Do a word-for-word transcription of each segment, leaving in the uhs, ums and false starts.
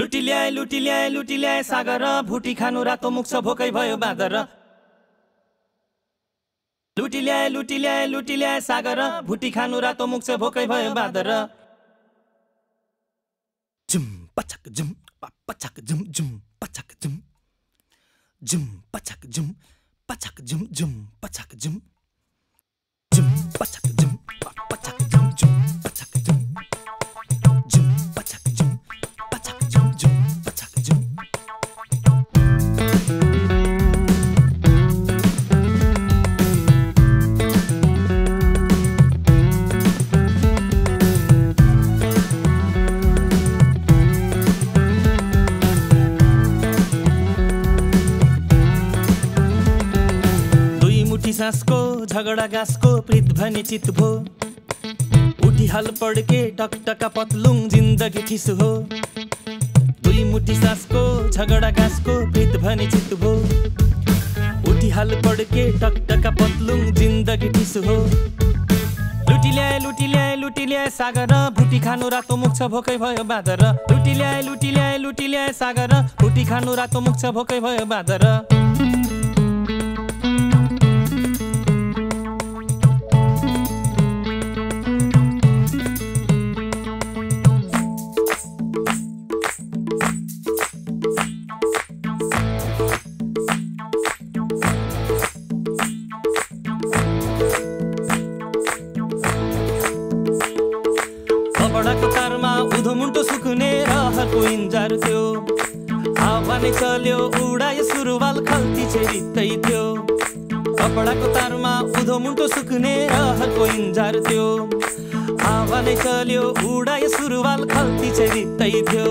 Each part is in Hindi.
लुटी ल्याए लुटी ल्याए लुटी ल्याए सागर भुटी खानु रातो मुक्स भोकै भयो बाँदर। लुटी ल्याए लुटी ल्याए लुटी ल्याए सागर भुटी खानु रातो मुक्स भोकै भयो बाँदर। झुम पचक झुम पचक झुम झुम पचक झुम झुम पचक झुम पचक झुम झुम पचक झुम झुम पचक झुम पचक झुम झुम पचक झुम झुम पचक झुम पचक झुम झुम पचक झुम। सासको झगडा गासको प्रीत भने चित भो उठी हाल पड़ के टकटका पतलुङ जिन्दगी ठिस हो। दुई मुठी सासको झगडा गासको प्रीत भने चित भो उठी हाल पड़ के टकटका पतलुङ जिन्दगी ठिस हो। लुटी ल्याए लुटी ल्याए लुटी ल्याए सागर भुटी खानु रातो मुक्छ भोकै भयो बाँदर। लुटी ल्याए लुटी ल्याए लुटी ल्याए सागर भुटी खानु रातो मुक्छ भोकै भयो बाँदर। उधो मुन्टो सुकुने रहरको इन्जार थियो हावाले चल्यो उडायो सुरुवाल खल्ती छेरित्तै थियो। कपडाको तारमा उधो मुन्टो सुकुने रहरको इन्जार थियो हावाले चल्यो उडायो सुरुवाल खल्ती छेरित्तै थियो।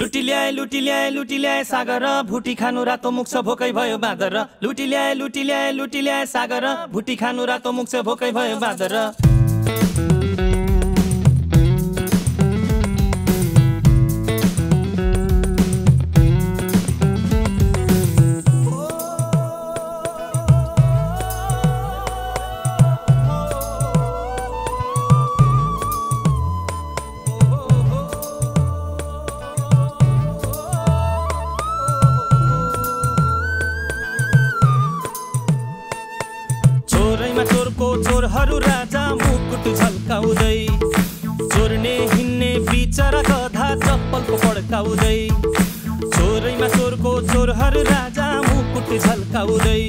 लुटी ल्याए लुटी ल्याए लुटी ल्याए सागर भुटी खानु रातो मुक्छ भोकै भयो बाँदर। लुटी ल्याए लुटी ल्याए लुटी ल्याए सागर भुटी खानु रातो मुक्छ भोकै भयो बाँदर। चोरको चोरहरू राजा मुकुट झल्काउँदै चोर्ने हिन्ने बिचरा गधा चप्पलको पड्काउँदै। चोरैमा चोरको चोरहरू राजा मुकुट झल्काउँदै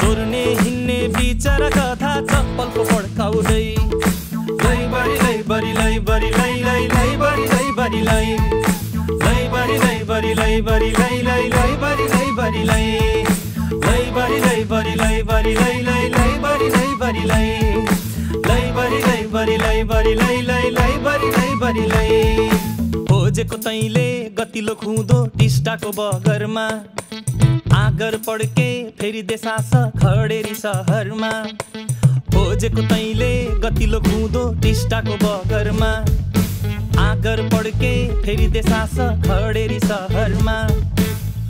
चोर्ने हिन्ने बिचरा गधा चप्पलको पड्काउँदै। लै बरी लै बरी लै बरी लै लै लै बरी लै बरी लै लै बरी लै बरी लै बरी लै लै लै बरी लै बरी लै लै बरी लै बरी लै बरी लै लै लै बरी लै बरी लै लै बरी लै बरी लै बरी लै लै लै बरी लै बरी लै। खोजेको तैले गतिलो खुदो टिस्टाको बगरमा आगर पड्के फेरि देसास खडेरी सहरमा। खोजेको तैले गतिलो खुदो टिस्टाको बगरमा आगर पड्के फेरि देसास खडेरी सहरमा।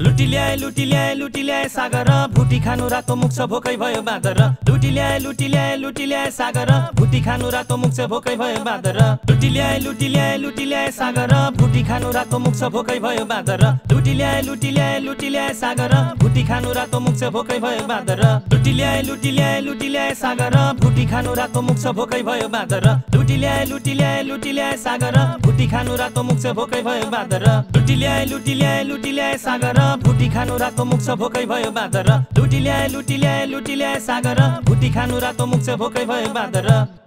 लुटी ल्याए लुटी ल्याए लुटी ल्याए सागर भुटी खानु रातो मुक्छ भोकै भयो बाँदर। लुटी ल्याए लुटी ल्याए लुटी ल्याए सागर भुटी खानु रातो मुक्छ भोकै भयो बाँदर। लुटी ल्याए लुटी ल्याए लुटी ल्याए सागर भुटी खानु रातो मुक्छ भोकै भयो बाँदर। लुटी ल्याए लुटी ल्याए लुटी ल्याए सागर भुटी खानु रातो मुक्छ भोकै भयो बाँदर। लुटी ल्याए लुटी ल्याए लुटी ल्याए सागर भुटी खानु रातो मुक्छ भोकै भयो बाँदर। लुटी ल्याए लुटी ल्याए लुटी ल्याए सागर भुटी खानु रातो मुक्छ भोकै भयो बाँदर। लुटी ल्याए लुटी ल्याए लुटी ल्याए सागर भुटी खानु रातो मुक्छ भोकै भयो बाँदर। लुटी ल्याए लुटी ल्याए लुटी ल्याए सागर भुटी खानु रातो मुक्छ भोकै भयो बाँदर।